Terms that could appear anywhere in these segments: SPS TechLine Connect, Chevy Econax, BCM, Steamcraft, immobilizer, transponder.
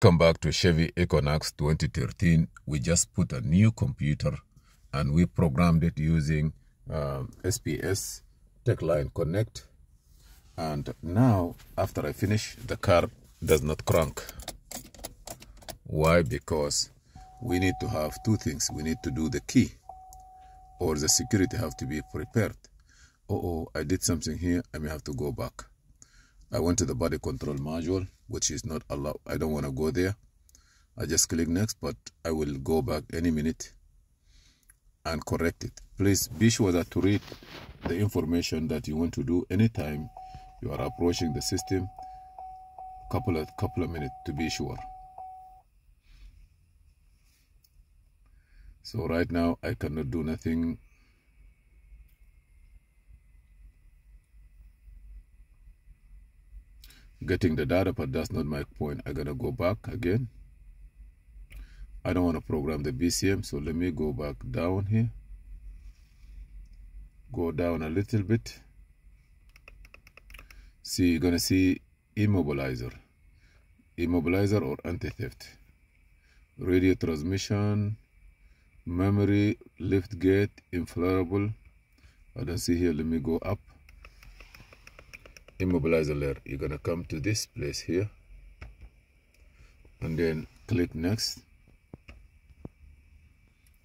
Come back to Chevy Econax 2013. We just put a new computer and we programmed it using SPS TechLine Connect. And now, after I finish, the car does not crank. Why? Because we need to have two things. We need to do the key, or the security have to be prepared. I did something here. I may have to go back. I went to the body control module, which is not allowed. I don't want to go there. I just click next, but I will go back any minute and correct it. Please be sure that to read the information that you want to do anytime you are approaching the system. Couple of minutes to be sure. So right now I cannot do nothing. Getting the data, but that's not my point. I gotta go back again. I don't want to program the BCM, so let me go back down here. Go down a little bit. See, you're gonna see immobilizer or anti-theft, radio transmission, memory, lift gate, inflatable. I don't see here. Let me go up. Immobilizer layer, you're gonna come to this place here and then click next,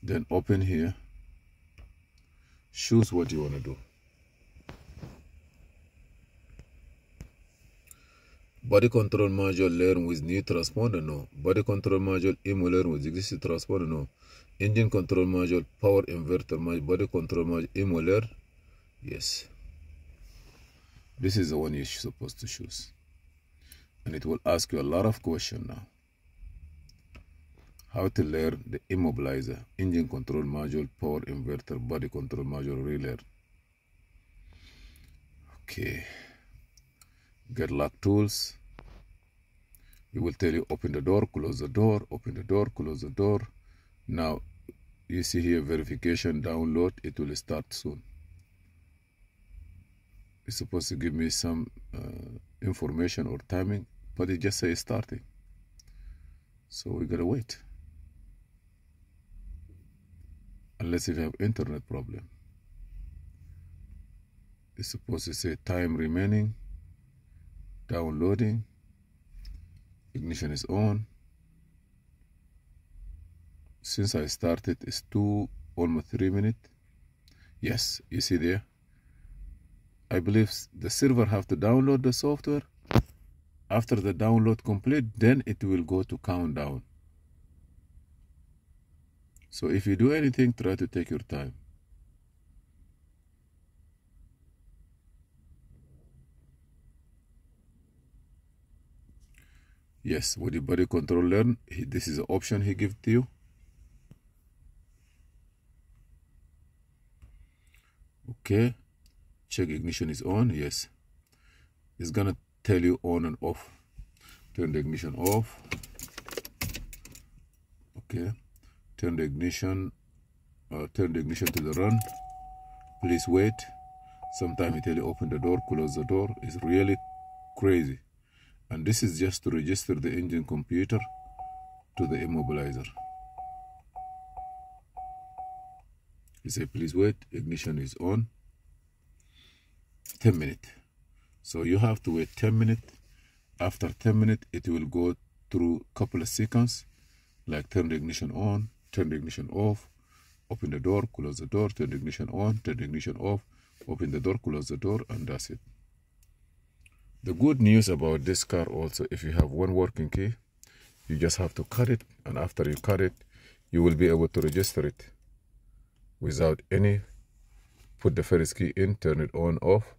then open here, choose what you want to do. Body control module layer with new transponder, no. Body control module IMO layer with existing transponder, no. Engine control module, power inverter module, body control module IMO layer, yes. This is the one you're supposed to choose. And it will ask you a lot of questions now. How to layer the immobilizer, engine control module, power inverter, body control module, relayer. Okay. Get lock tools. It will tell you open the door, close the door, open the door, close the door. Now, you see here verification, download. It will start soon. It's supposed to give me some information or timing, but it just says starting. So we gotta wait. Unless if you have internet problem. It's supposed to say time remaining, downloading, ignition is on. Since I started, it's almost 3 minutes. Yes, you see there. I believe the server have to download the software. After the download complete, then it will go to countdown. So if you do anything, try to take your time. Yes, with the body control learn, this is the option he gives to you. Okay. Check ignition is on, yes. It's gonna tell you on and off. Turn the ignition off. Okay. Turn the ignition to the run. Please wait. Sometimes it tell you open the door, close the door. It's really crazy. And this is just to register the engine computer to the immobilizer. You say please wait, ignition is on. 10 minutes. So you have to wait 10 minutes. After 10 minutes, it will go through a couple of seconds, like turn the ignition on, turn the ignition off, open the door, close the door, turn the ignition on, turn the ignition off, open the door, close the door, and that's it. The good news about this car also, if you have one working key, you just have to cut it, and after you cut it, you will be able to register it without any. Put the first key in, turn it on, off.